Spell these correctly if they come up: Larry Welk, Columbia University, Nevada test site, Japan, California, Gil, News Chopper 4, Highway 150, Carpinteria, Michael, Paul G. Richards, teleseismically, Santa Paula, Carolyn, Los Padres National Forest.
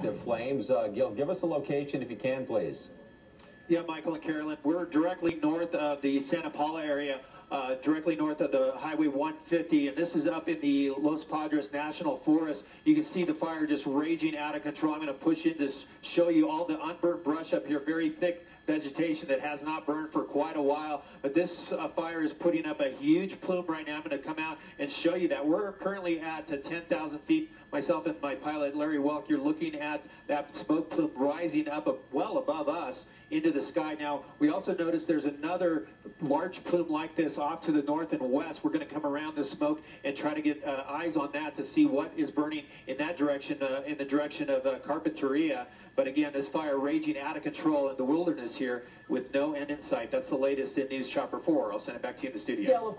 The flames. Gil, give us a location if you can, please. Yeah, Michael and Carolyn, we're directly north of the Santa Paula area, directly north of the Highway 150, and this is up in the Los Padres National Forest. You can see the fire just raging out of control. I'm going to push in to show you all the unburnt brush up here, very thick vegetation that has not burned for quite a while. But this fire is putting up a huge plume right now. I'm going to come out and show you that. We're currently at 10,000 feet. Myself and my pilot, Larry Welk, you're looking at that smoke plume rising up well above us into the sky. Now, we also noticed there's another large plume like this off to the north and west. We're going to come around this smoke and try to get eyes on that to see what is burning in that direction, in the direction of Carpinteria. But again, this fire raging out of control in the wilderness here with no end in sight. That's the latest in News Chopper 4. I'll send it back to you in the studio. Yeah,